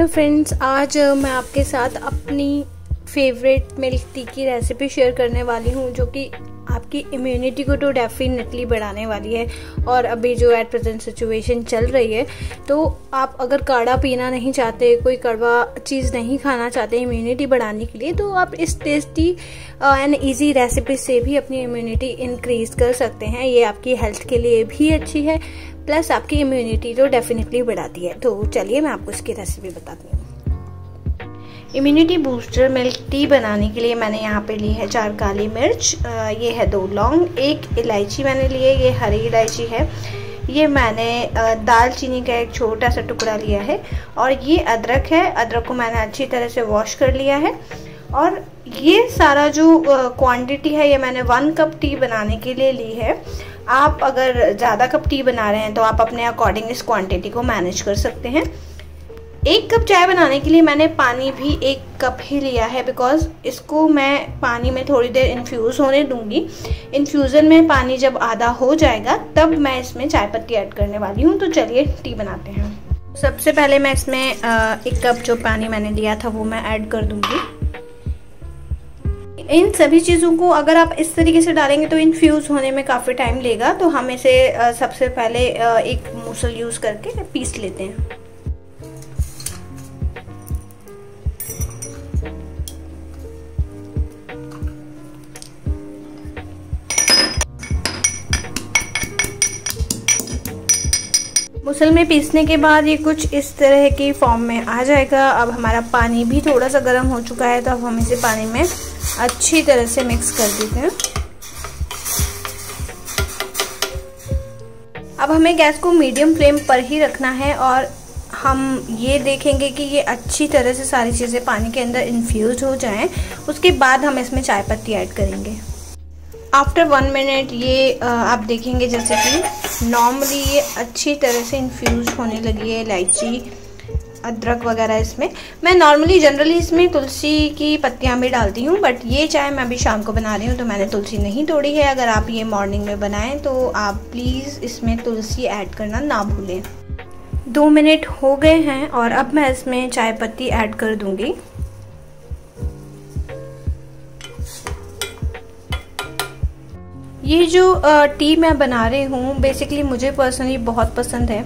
Hello friends, आज मैं आपके साथ अपनी फेवरेट मिल्क टी की रेसिपी शेयर करने वाली हूँ जो कि आपकी इम्यूनिटी को तो डेफिनेटली बढ़ाने वाली है। और अभी जो एट प्रेजेंट सिचुएशन चल रही है, तो आप अगर काढ़ा पीना नहीं चाहते, कोई कड़वा चीज़ नहीं खाना चाहते इम्यूनिटी बढ़ाने के लिए, तो आप इस टेस्टी एंड इजी रेसिपी से भी अपनी इम्यूनिटी इंक्रीज कर सकते हैं। ये आपकी हेल्थ के लिए भी अच्छी है, प्लस आपकी इम्यूनिटी तो डेफिनेटली बढ़ाती है। तो चलिए मैं आपको इसकी रेसिपी बताती हूँ। इम्यूनिटी बूस्टर मिल्क टी बनाने के लिए मैंने यहाँ पे ली है 4 काली मिर्च, ये है 2 लौंग, 1 इलायची मैंने ली है, ये हरी इलायची है। ये मैंने दालचीनी का एक छोटा सा टुकड़ा लिया है और ये अदरक है। अदरक को मैंने अच्छी तरह से वॉश कर लिया है। और ये सारा जो क्वांटिटी है ये मैंने 1 कप टी बनाने के लिए ली है। आप अगर ज़्यादा कप टी बना रहे हैं तो आप अपने अकॉर्डिंग इस क्वांटिटी को मैनेज कर सकते हैं। 1 कप चाय बनाने के लिए मैंने पानी भी 1 कप ही लिया है, बिकॉज इसको मैं पानी में थोड़ी देर इन्फ्यूज़ होने दूंगी। इन्फ्यूज़न में पानी जब आधा हो जाएगा तब मैं इसमें चाय पत्ती ऐड करने वाली हूँ। तो चलिए टी बनाते हैं। सबसे पहले मैं इसमें 1 कप जो पानी मैंने लिया था वो मैं ऐड कर दूंगी। इन सभी चीज़ों को अगर आप इस तरीके से डालेंगे तो इन्फ्यूज़ होने में काफ़ी टाइम लेगा, तो हम इसे सबसे पहले एक मूसल यूज़ करके पीस लेते हैं। मुसल में पीसने के बाद ये कुछ इस तरह के फॉर्म में आ जाएगा। अब हमारा पानी भी थोड़ा सा गर्म हो चुका है, तो अब हम इसे पानी में अच्छी तरह से मिक्स कर देते हैं। अब हमें गैस को मीडियम फ्लेम पर ही रखना है और हम ये देखेंगे कि ये अच्छी तरह से सारी चीज़ें पानी के अंदर इन्फ्यूज़ हो जाएं। उसके बाद हम इसमें चाय पत्ती ऐड करेंगे। आफ्टर 1 मिनट ये आप देखेंगे जैसे कि नॉर्मली ये अच्छी तरह से इन्फ्यूज़ होने लगी है। इलायची, अदरक वगैरह इसमें मैं जनरली इसमें तुलसी की पत्तियाँ भी डालती हूँ, बट ये चाय मैं अभी शाम को बना रही हूँ तो मैंने तुलसी नहीं तोड़ी है। अगर आप ये मॉर्निंग में बनाएं तो आप प्लीज़ इसमें तुलसी ऐड करना ना भूलें। 2 मिनट हो गए हैं और अब मैं इसमें चाय पत्ती ऐड कर दूँगी। ये जो टी मैं बना रही हूँ बेसिकली मुझे पर्सनली बहुत पसंद है।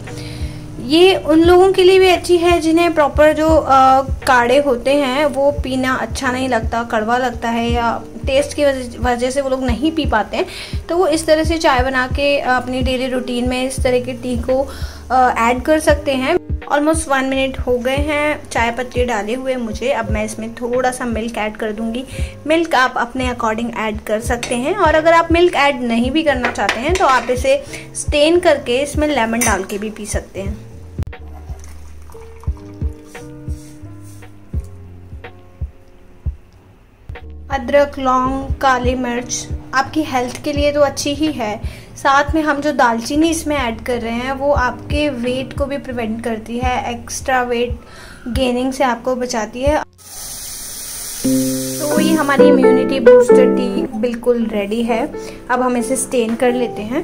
ये उन लोगों के लिए भी अच्छी है जिन्हें प्रॉपर जो काढ़े होते हैं वो पीना अच्छा नहीं लगता, कड़वा लगता है या टेस्ट की वजह से वो लोग नहीं पी पाते हैं। तो वो इस तरह से चाय बना के अपनी डेली रूटीन में इस तरह के टी को ऐड कर सकते हैं। ऑलमोस्ट 1 मिनट हो गए हैं चाय पत्ती डाले हुए मुझे। अब मैं इसमें थोड़ा सा मिल्क ऐड कर दूंगी। मिल्क आप अपने अकॉर्डिंग ऐड कर सकते हैं, और अगर आप मिल्क ऐड नहीं भी करना चाहते हैं तो आप इसे स्टेन करके इसमें लेमन डाल के भी पी सकते हैं। अदरक, लौंग, काली मिर्च आपकी हेल्थ के लिए तो अच्छी ही है, साथ में हम जो दालचीनी इसमें ऐड कर रहे हैं वो आपके वेट को भी प्रिवेंट करती है, एक्स्ट्रा वेट गेनिंग से आपको बचाती है। तो ये हमारी इम्यूनिटी बूस्टर टी बिल्कुल रेडी है। अब हम इसे स्टेन कर लेते हैं।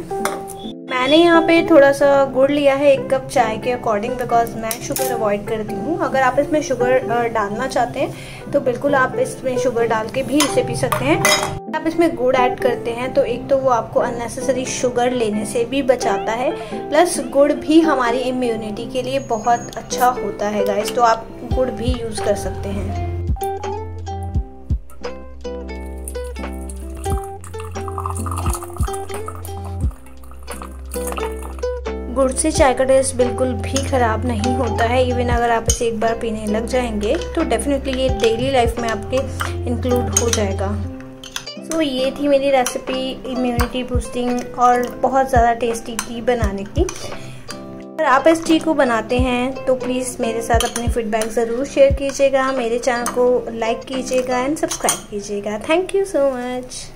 मैंने यहाँ पे थोड़ा सा गुड़ लिया है 1 कप चाय के अकॉर्डिंग, बिकॉज मैं शुगर अवॉइड करती हूँ। अगर आप इसमें शुगर डालना चाहते हैं तो बिल्कुल आप इसमें शुगर डाल के भी इसे पी सकते हैं। आप इसमें गुड़ ऐड करते हैं तो एक तो वो आपको अननेसेसरी शुगर लेने से भी बचाता है, प्लस गुड़ भी हमारी इम्यूनिटी के लिए बहुत अच्छा होता है गाइस, तो आप गुड़ भी यूज़ कर सकते हैं। गुड़ से चाय का टेस्ट बिल्कुल भी ख़राब नहीं होता है। इवन अगर आप इसे एक बार पीने लग जाएंगे तो डेफिनेटली ये डेली लाइफ में आपके इंक्लूड हो जाएगा। तो ये थी मेरी रेसिपी इम्यूनिटी बूस्टिंग और बहुत ज़्यादा टेस्टी टी बनाने की। अगर आप इस टी को बनाते हैं तो प्लीज़ मेरे साथ अपने फीडबैक ज़रूर शेयर कीजिएगा। मेरे चैनल को लाइक कीजिएगा एंड सब्सक्राइब कीजिएगा। Thank you so much.